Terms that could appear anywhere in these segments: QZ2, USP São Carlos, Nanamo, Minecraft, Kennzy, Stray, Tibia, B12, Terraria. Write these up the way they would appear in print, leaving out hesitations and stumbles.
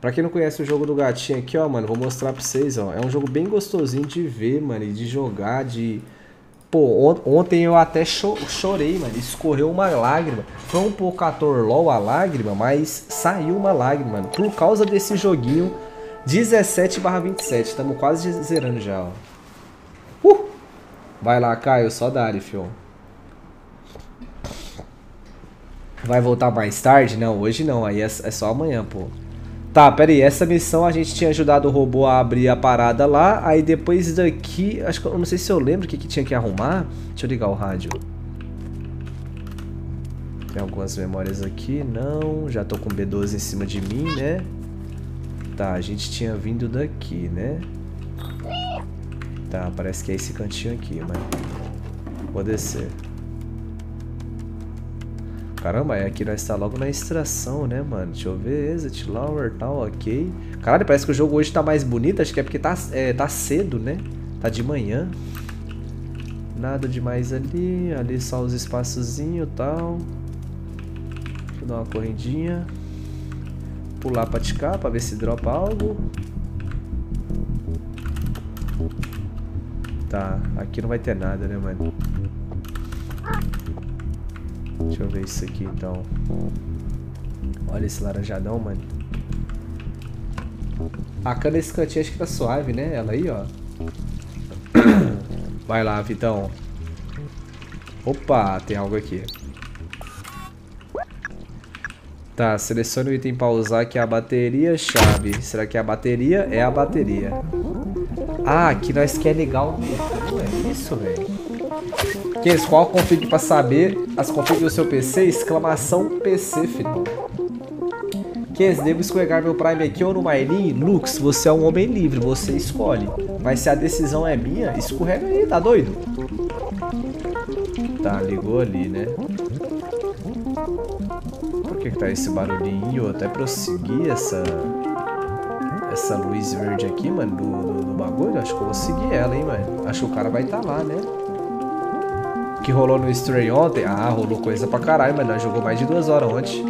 Pra quem não conhece o jogo do gatinho aqui, ó, mano, vou mostrar pra vocês, ó. É um jogo bem gostosinho de ver, mano, e de jogar, de... Pô, ontem eu até chorei, mano, escorreu uma lágrima. Foi um pouco ator LOL a lágrima, mas saiu uma lágrima, mano, por causa desse joguinho 17/27. Tamo quase zerando já, ó. Vai lá, Caio, só dá ali, fio. Vai voltar mais tarde? Não, hoje não, aí é só amanhã, pô. Tá, pera aí, essa missão a gente tinha ajudado o robô a abrir a parada lá. Aí depois daqui, acho que eu não sei se eu lembro o que, tinha que arrumar. Deixa eu ligar o rádio. Tem algumas memórias aqui, não. Já tô com B12 em cima de mim, né? Tá, a gente tinha vindo daqui, né? Tá, parece que é esse cantinho aqui, mas... Vou descer. Caramba, é aqui nós tá logo na extração, né, mano? Deixa eu ver, exit, lower, tal, ok. Caralho, parece que o jogo hoje tá mais bonito. Acho que é porque tá cedo, né? Tá de manhã. Nada demais ali. Ali só os espaçozinhos e tal. Deixa eu dar uma corridinha. Pular pra ticar, pra ver se dropa algo. Tá, aqui não vai ter nada, né, mano? Deixa eu ver isso aqui, então. Olha esse laranjadão, mano. A cana desse cantinho acho que tá suave, né? Ela aí, ó. Vai lá, Vitão. Opa, tem algo aqui. Tá, selecione o item pra usar, que é a bateria, chave. Será que é a bateria? É a bateria. Ah, aqui nós quer ligar o metrô, é isso, velho? Qual config pra saber as configs do seu PC? Exclamação PC, filho. Quem devo escorregar meu Prime aqui ou no Mylin? Lux, você é um homem livre, você escolhe. Mas se a decisão é minha, escorrega aí, tá doido? Tá, ligou ali, né? Por que que tá esse barulhinho? Eu até prossegui essa luz verde aqui, mano, do bagulho. Acho que eu vou seguir ela, hein, mano. Acho que o cara vai tá lá, né? Que rolou no Stray ontem. Ah, rolou coisa pra caralho, mas nós jogou mais de 2 horas ontem.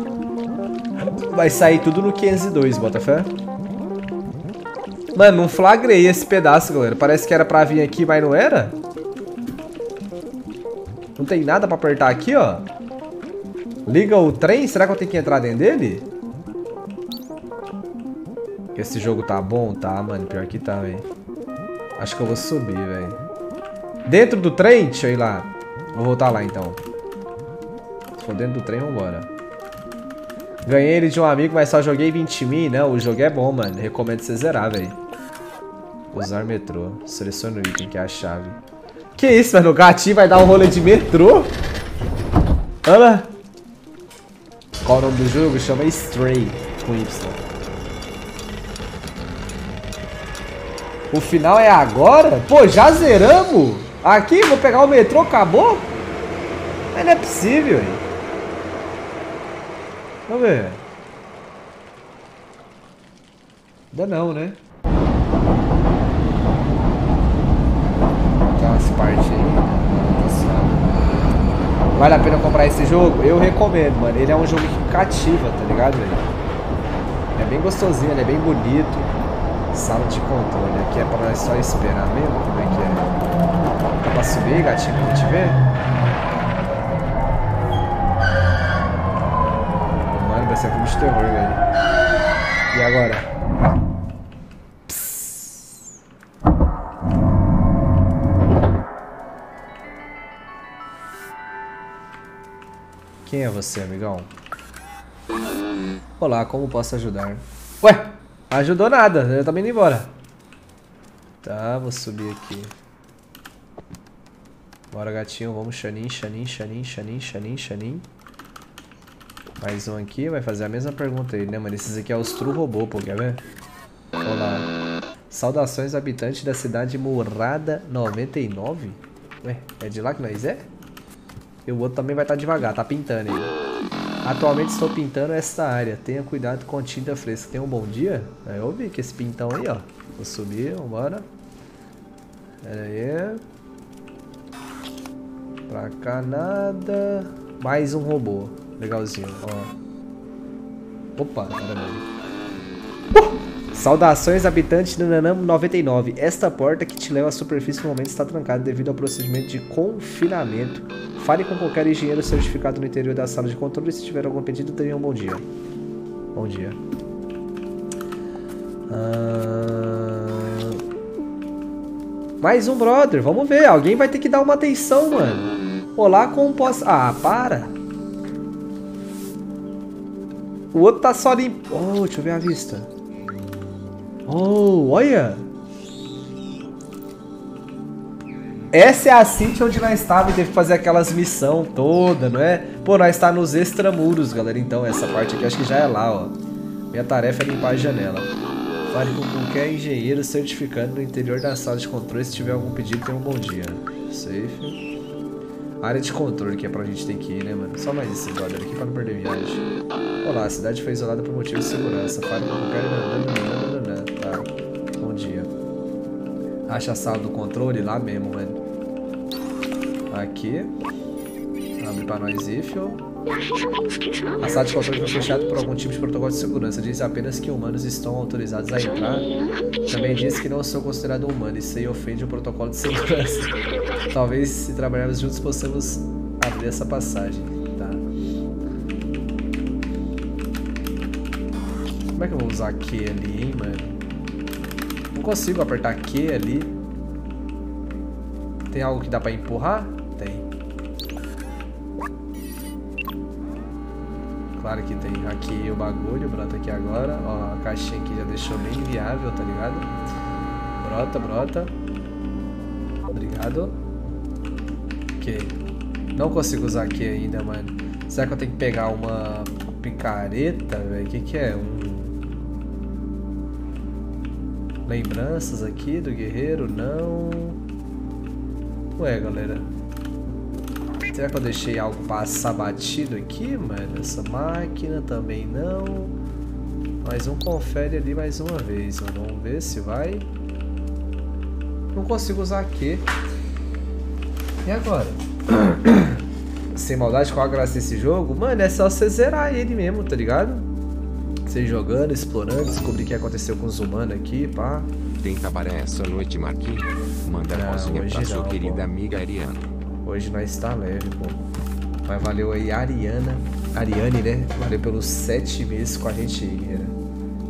Vai sair tudo no QZ2, bota fé. Mano, não flagrei esse pedaço, galera. Parece que era pra vir aqui, mas não era. Não tem nada pra apertar aqui, ó. Liga o trem. Será que eu tenho que entrar dentro dele? Esse jogo tá bom? Tá, mano. Pior que tá, velho. Acho que eu vou subir, velho. Dentro do trem? Deixa eu ir lá. Vou voltar lá, então. Se for dentro do trem, vambora. Ganhei ele de um amigo, mas só joguei 20.000. Não, o jogo é bom, mano. Recomendo você zerar, velho. Usar metrô. Seleciona o item, que é a chave. Que isso, mano? O gatinho vai dar um rolê de metrô? Olha lá. Qual o nome do jogo? Chama Stray, com Y. O final é agora? Pô, já zeramos? Aqui, vou pegar o metrô, acabou? Mas não é possível, hein? Vamos ver. Ainda não, né? Tem umas partes aí. Vale a pena comprar esse jogo? Eu recomendo, mano. Ele é um jogo que cativa, tá ligado, velho? É bem gostosinho, ele é bem bonito. Sala de controle. Aqui é pra nós só esperar mesmo. Como é que é? Dá pra subir, gatinho, pra gente ver? Mano, vai ser filme de terror, velho. E agora? Psss. Quem é você, amigão? Olá, como posso ajudar? Ué, ajudou nada, eu também indo embora. Tá, vou subir aqui. Bora, gatinho, vamos, Xanin. Mais um aqui, vai fazer a mesma pergunta aí, né, mano? Esses aqui é os true robô, pô, quer ver? Olá. Saudações, habitante da cidade Morada 99? Ué, é de lá que nós é? E o outro também vai estar devagar, tá pintando aí. Atualmente estou pintando esta área, tenha cuidado com tinta fresca. Tenha um bom dia? Aí eu vi que esse pintão aí, ó. Vou subir, vambora. Pera aí... Pra cá nada. Mais um robô. Legalzinho, ó. Opa, caramba. Saudações, habitantes do Nanamo 99. Esta porta que te leva à superfície no momento está trancada devido ao procedimento de confinamento. Fale com qualquer engenheiro certificado no interior da sala de controle. Se tiver algum pedido, tenha um bom dia. Bom dia. Mais um brother. Vamos ver. Alguém vai ter que dar uma atenção, mano. Olá, como posso... Ah, para. O outro tá só limpo. Oh, deixa eu ver a vista. Oh, olha. Essa é a City onde nós estávamos e teve que fazer aquelas missão toda, não é? Pô, nós tá nos extramuros, galera. Então, essa parte aqui acho que já é lá, ó. Minha tarefa é limpar a janela. Fale com qualquer engenheiro certificando no interior da sala de controle. Se tiver algum pedido, tenha um bom dia. Safe. Área de controle que é pra gente ter que ir, né, mano? Só mais esse brother aqui pra não perder viagem. Olá, a cidade foi isolada por motivos de segurança. Fale com qualquer... Tá. Bom dia. Acha a sala do controle lá mesmo, mano. Aqui. Abre pra nós if. A sala de controle foi fechada por algum tipo de protocolo de segurança. Diz apenas que humanos estão autorizados a entrar. Também diz que não sou considerado humano. Isso aí ofende o protocolo de segurança. Talvez se trabalharmos juntos possamos abrir essa passagem. Tá. Como é que eu vou usar Q ali, hein, mano? Não consigo apertar Q ali. Tem algo que dá pra empurrar? Tem. Claro que tem aqui o bagulho, brota aqui agora. Ó, a caixinha aqui já deixou bem viável, tá ligado? Brota, brota. Obrigado. Ok. Não consigo usar aqui ainda, mano. Será que eu tenho que pegar uma picareta, velho? O que é? Lembranças aqui do guerreiro? Não. Ué, galera. Será que eu deixei algo passar batido aqui, mano? Essa máquina também não. Mais um confere ali mais uma vez. Vamos ver se vai. Não consigo usar aqui. E agora? Sem maldade, qual a graça desse jogo? Mano, é só você zerar ele mesmo, tá ligado? Você jogando, explorando, descobrir o que aconteceu com os humanos aqui, pá. Tem cabaré essa noite, Marquinhos? Manda a rosinha pra sua querida amiga Ariana. Hoje nós está leve, pô. Mas valeu aí, Ariane, né? Valeu pelos 7 meses com a gente aí, né?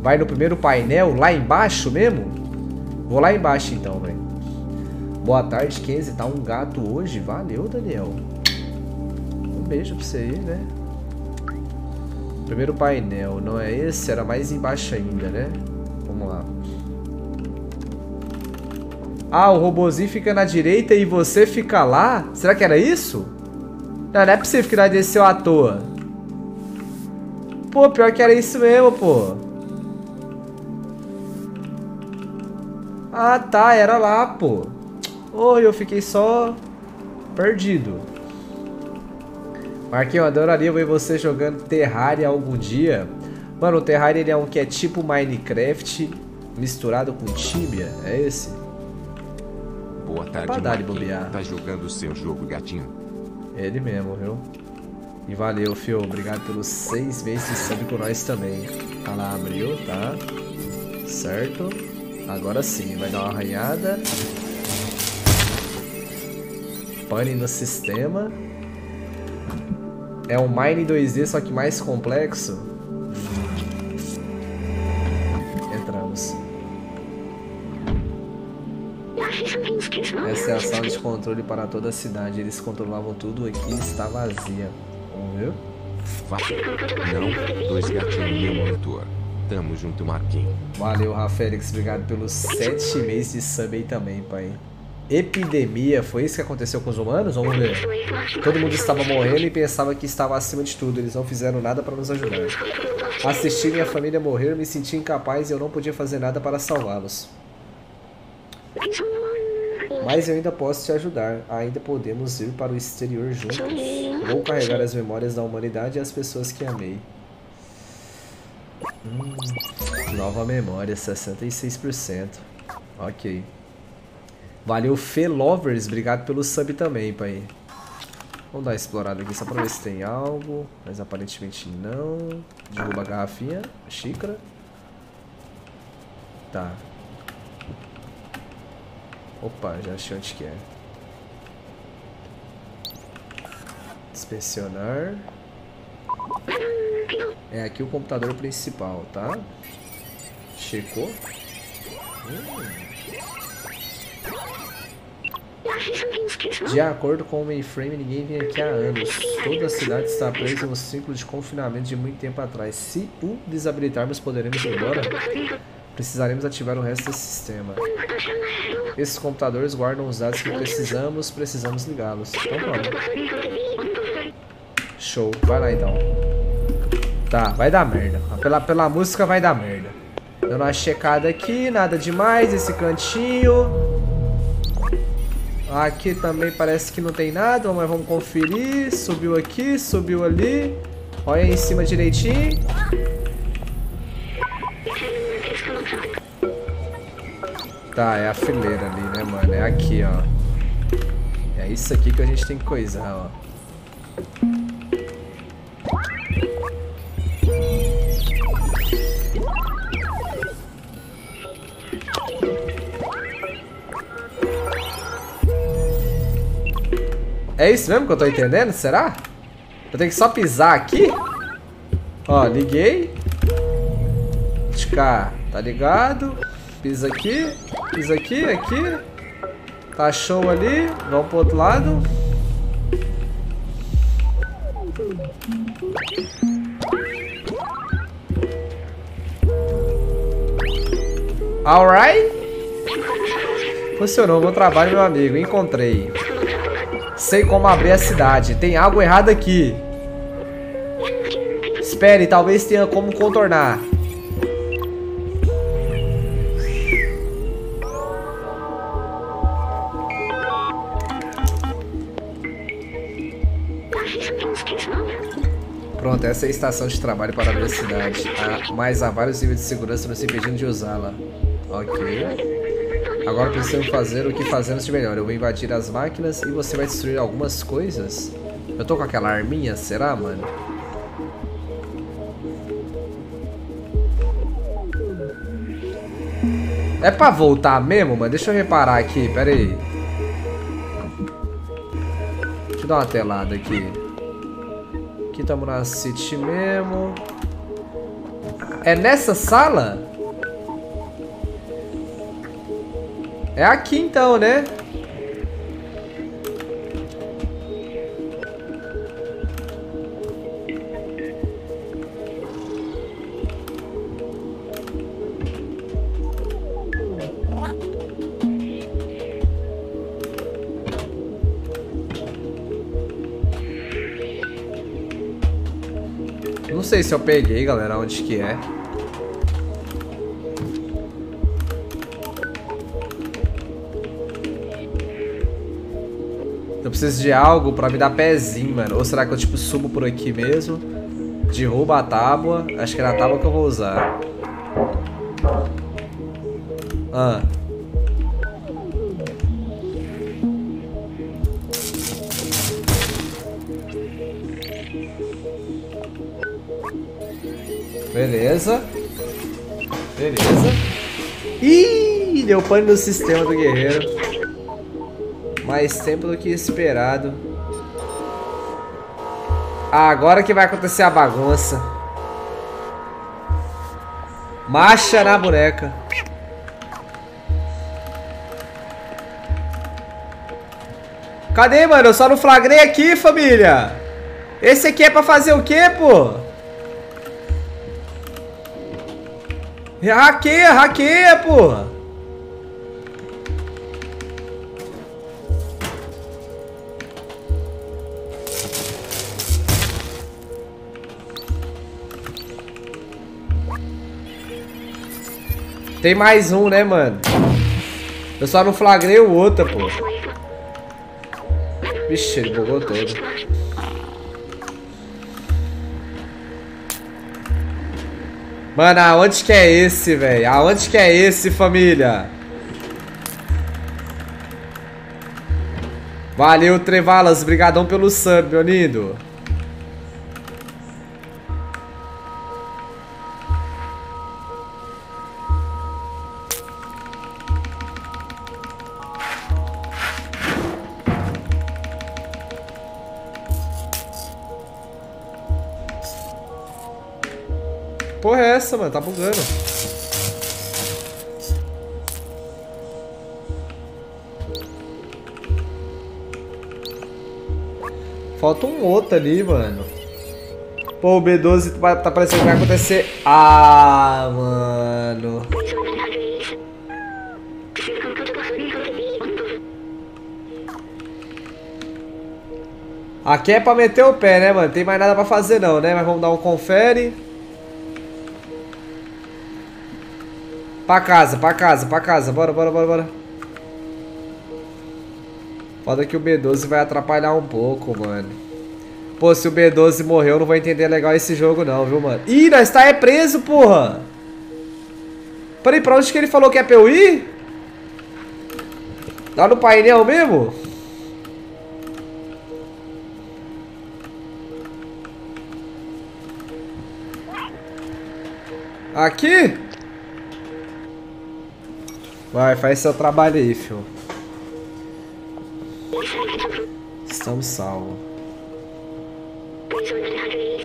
Vai no primeiro painel, lá embaixo mesmo? Vou lá embaixo então, velho. Boa tarde, Kenzie. Tá um gato hoje? Valeu, Daniel. Um beijo pra você aí, né? Primeiro painel, não é esse? Era mais embaixo ainda, né? Vamos lá. Ah, o robozinho fica na direita e você fica lá? Será que era isso? Não, não é possível que nós desceu à toa. Pô, pior que era isso mesmo, pô. Ah, tá, era lá, pô. Oh, eu fiquei só perdido. Marquinhos, eu adoraria ver você jogando Terraria algum dia. Mano, o Terraria ele é um que é tipo Minecraft misturado com Tibia. É esse? Boa tarde, Marquinhos. Tá jogando o seu jogo, gatinho? Ele mesmo, viu? E valeu, fio. Obrigado pelos 6 meses de sub com nós também. Tá lá, abriu, tá? Certo. Agora sim, vai dar uma arranhada. Pane no sistema. É um Mine 2D, só que mais complexo. Entramos. Essa é a sala de controle para toda a cidade. Eles controlavam tudo aqui e está vazia. Vamos ver? Não, 2 gatinhos e um monitor. Tamo junto, Marquinhos. Valeu, Rafélix. Obrigado pelos 7 meses de sub aí também, pai. Epidemia, foi isso que aconteceu com os humanos? Vamos ver. Todo mundo estava morrendo e pensava que estava acima de tudo. Eles não fizeram nada para nos ajudar. Assisti minha família morrer, me senti incapaz e eu não podia fazer nada para salvá-los. Mas eu ainda posso te ajudar. Ainda podemos ir para o exterior juntos. Vou carregar as memórias da humanidade e as pessoas que amei. Nova memória, 66%. Ok. Valeu, Felovers. Obrigado pelo sub também, pai. Vamos dar uma explorada aqui só para ver se tem algo. Mas aparentemente não. Derruba a garrafinha, a xícara. Tá. Opa, já achei onde que é. Inspecionar. É aqui o computador principal, tá? Checou. De acordo com o mainframe, ninguém vem aqui há anos. Toda a cidade está presa em um ciclo de confinamento de muito tempo atrás. Se o desabilitarmos, poderemos ir embora? Precisaremos ativar o resto desse sistema. Esses computadores guardam os dados que precisamos, ligá-los. Então bora. Show, vai lá então. Tá, vai dar merda. Pela música vai dar merda. Dando uma checada aqui, nada demais, esse cantinho. Aqui também parece que não tem nada, mas vamos conferir. Subiu aqui, subiu ali. Olha aí em cima direitinho. Tá, é a fileira ali, né, mano? É aqui, ó. É isso aqui que a gente tem que coisar, ó. É isso mesmo que eu tô entendendo? Será? Eu tenho que só pisar aqui? Ó, liguei. De cá, tá ligado? Pisa aqui, aqui. Tá show ali. Vamos pro outro lado. Alright. Funcionou, bom trabalho, meu amigo. Encontrei. Sei como abrir a cidade. Tem algo errado aqui. Espere, talvez tenha como contornar. Pronto, essa é a estação de trabalho para abrir a cidade. Mas há vários níveis de segurança nos impedindo de usá-la. Ok. Agora precisamos fazer o que fazemos de melhor. Eu vou invadir as máquinas e você vai destruir algumas coisas. Eu tô com aquela arminha, será, mano? É pra voltar mesmo, mano? Deixa eu reparar aqui, pera aí. Deixa eu dar uma telada aqui. Aqui estamos na City mesmo. É nessa sala? É aqui então, né? Não sei se eu peguei, galera, onde que é. Eu preciso de algo pra me dar pezinho, mano. Ou será que eu, tipo, subo por aqui mesmo? Derrubo a tábua. Acho que é na tábua que eu vou usar. Ah. Beleza. Beleza. Ih, deu pane no sistema do guerreiro. Mais tempo do que esperado. Agora que vai acontecer a bagunça. Marcha na boneca. Cadê, mano? Eu só não flagrei aqui, família. Esse aqui é pra fazer o quê, pô? Hackeia, hackeia, pô. Tem mais um, né, mano? Eu só não flagrei o outro, pô. Vixe, ele bugou todo. Mano, aonde que é esse, velho? Aonde que é esse, família? Valeu, Trevalas. Brigadão pelo sub, meu lindo. Porra é essa, mano? Tá bugando. Falta um outro ali, mano. Pô, o B12 tá parecendo que vai acontecer. Ah, mano. Aqui é pra meter o pé, né, mano? Tem mais nada pra fazer não, né? Mas vamos dar um confere. Pra casa, pra casa, pra casa. Bora, bora, bora, bora. Foda que o B12 vai atrapalhar um pouco, mano. Pô, se o B12 morreu, eu não vou entender legal esse jogo não, viu, mano? Ih, nós tá é preso, porra! Peraí, pra onde que ele falou que é pra eu ir? Lá no painel mesmo? Aqui? Vai, faz seu trabalho aí, filho. Estamos salvos.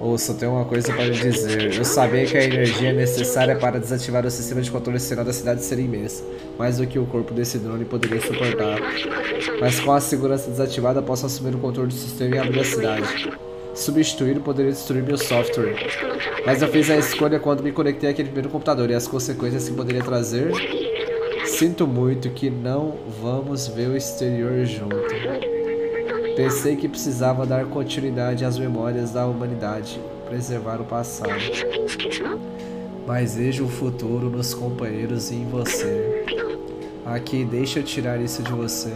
Ouça, tem uma coisa para lhe dizer. Eu sabia que a energia necessária para desativar o sistema de controle central da cidade seria imensa, mais do que o corpo desse drone poderia suportar. Mas com a segurança desativada, posso assumir o controle do sistema e abrir a cidade. Substituir poderia destruir meu software. Mas eu fiz a escolha quando me conectei àquele primeiro computador e as consequências que poderia trazer. Sinto muito que não vamos ver o exterior junto. Pensei que precisava dar continuidade às memórias da humanidade, preservar o passado. Mas vejo o futuro nos companheiros e em você. Aqui, deixa eu tirar isso de você.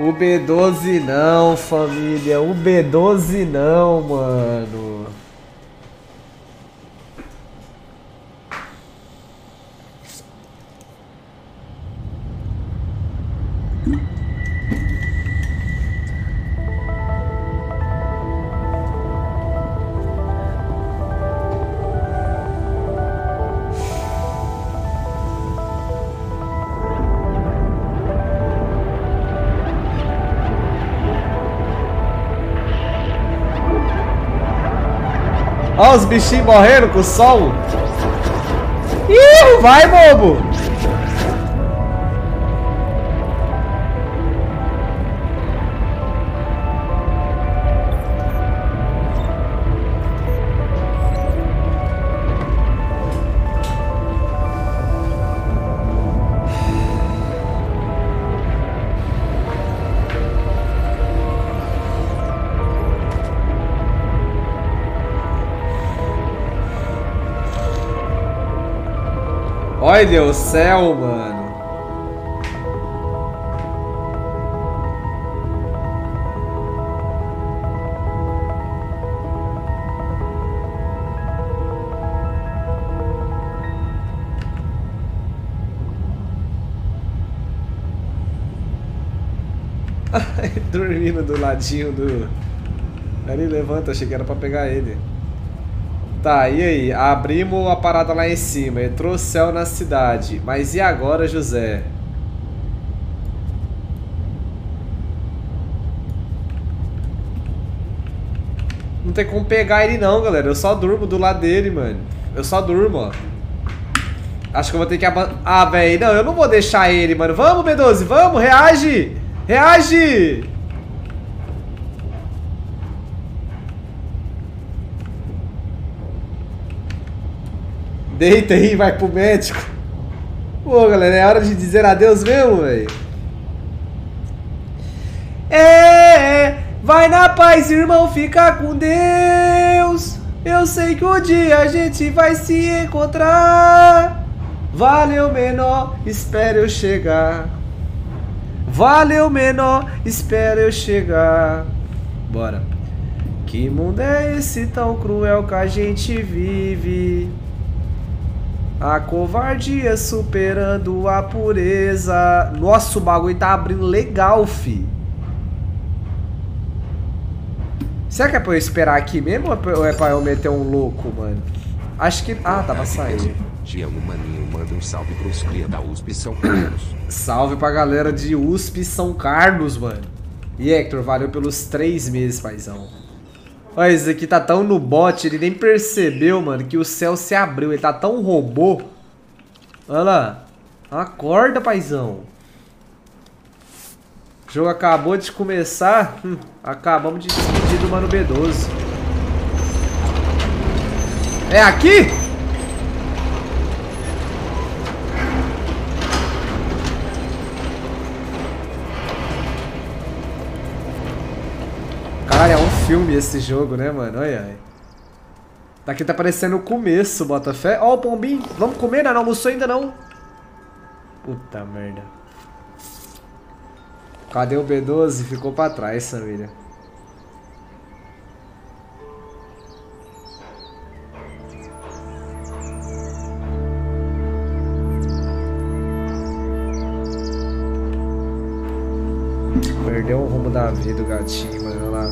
O B12 não, família. O B12 não, mano. Ó, os bichinhos morrendo com o sol. Ih, vai, bobo. Olha o céu, mano. Dormindo do ladinho do... Ele levanta, achei que era pra pegar ele. Tá, e aí? Abrimos a parada lá em cima. Entrou o céu na cidade. Mas e agora, José? Não tem como pegar ele não, galera. Eu só durmo do lado dele, mano. Eu só durmo, ó. Acho que eu vou ter que... Ah, velho, não, eu não vou deixar ele, mano. Vamos, B12, vamos, reage! Reage! Deita aí, vai pro médico. Pô, galera, é hora de dizer adeus mesmo, velho. Vai na paz, irmão, fica com Deus. Eu sei que um dia a gente vai se encontrar. Valeu, menor, espero eu chegar. Valeu, menor, espero eu chegar. Bora. Que mundo é esse tão cruel que a gente vive? A covardia superando a pureza. Nossa, o bagulho tá abrindo legal, fi. Será que é pra eu esperar aqui mesmo ou é pra eu meter um louco, mano? Acho que... ah, tá pra sair. Te amo, maninho. Manda um salve pros cria da USP São Carlos. Salve pra galera de USP São Carlos, mano. E Hector, valeu pelos 3 meses, paizão. Olha, esse aqui tá tão no bot, ele nem percebeu, mano, que o céu se abriu. Ele tá tão robô. Olha lá. Acorda, paizão. O jogo acabou de começar. Acabamos de despedir do mano B12. É aqui? Caralho, é um filme esse jogo, né, mano? Olha aí. Daqui tá parecendo o começo, Botafé. Ó, o pombinho. Vamos comer, né? Não almoçou ainda, não. Puta merda. Cadê o B12? Ficou pra trás, família. Perdeu o rumo da vida, o gatinho, mano. Olha lá.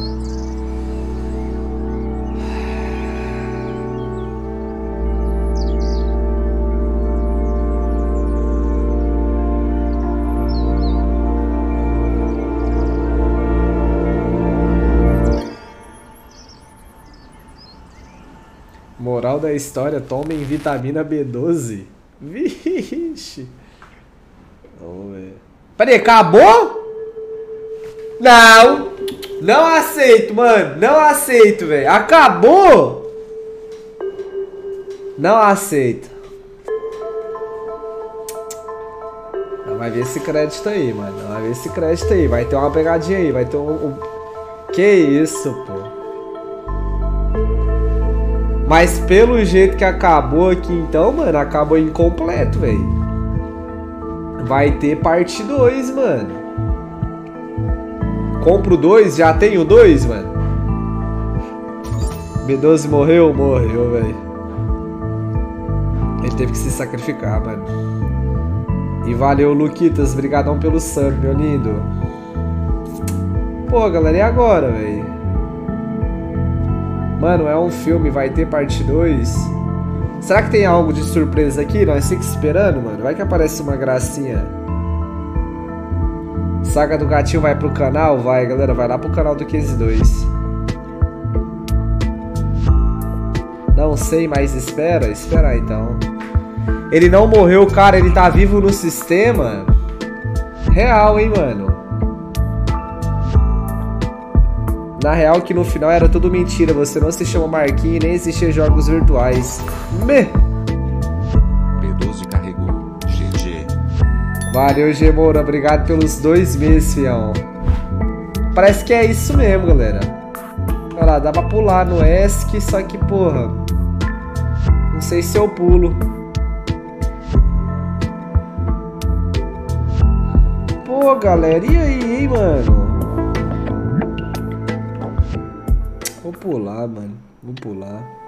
Moral da história: tomem vitamina B12. Vixe. Vamos ver. Peraí, acabou? Não! Não aceito, mano! Não aceito, velho! Acabou! Não aceito! Não vai ver esse crédito aí, mano! Não vai ver esse crédito aí! Vai ter uma pegadinha aí! Vai ter um... Que isso, pô! Mas pelo jeito que acabou aqui então, mano, acabou incompleto, velho! Vai ter parte 2, mano! Compro 2, já tenho 2, mano. B12 morreu? Morreu, velho. Ele teve que se sacrificar, mano. E valeu, Luquitas. Brigadão pelo sub, meu lindo. Pô, galera, e agora, velho? Mano, é um filme. Vai ter parte 2? Será que tem algo de surpresa aqui? Nós fica esperando, mano. Vai que aparece uma gracinha. Saga do gatinho vai pro canal? Vai, galera, vai lá pro canal do QZ2. Não sei, mas espera. Espera então. Ele não morreu, cara. Ele tá vivo no sistema. Real, hein, mano. Na real que no final era tudo mentira. Você não se chama Marquinhos e nem existia jogos virtuais. B12 carregou. GG. Valeu, G. Moura. Obrigado pelos 2 meses, fião. Parece que é isso mesmo, galera. Olha lá, dá pra pular no ESC, só que, porra, não sei se eu pulo. Pô, galera, e aí, hein, mano? Vou pular, mano. Vou pular.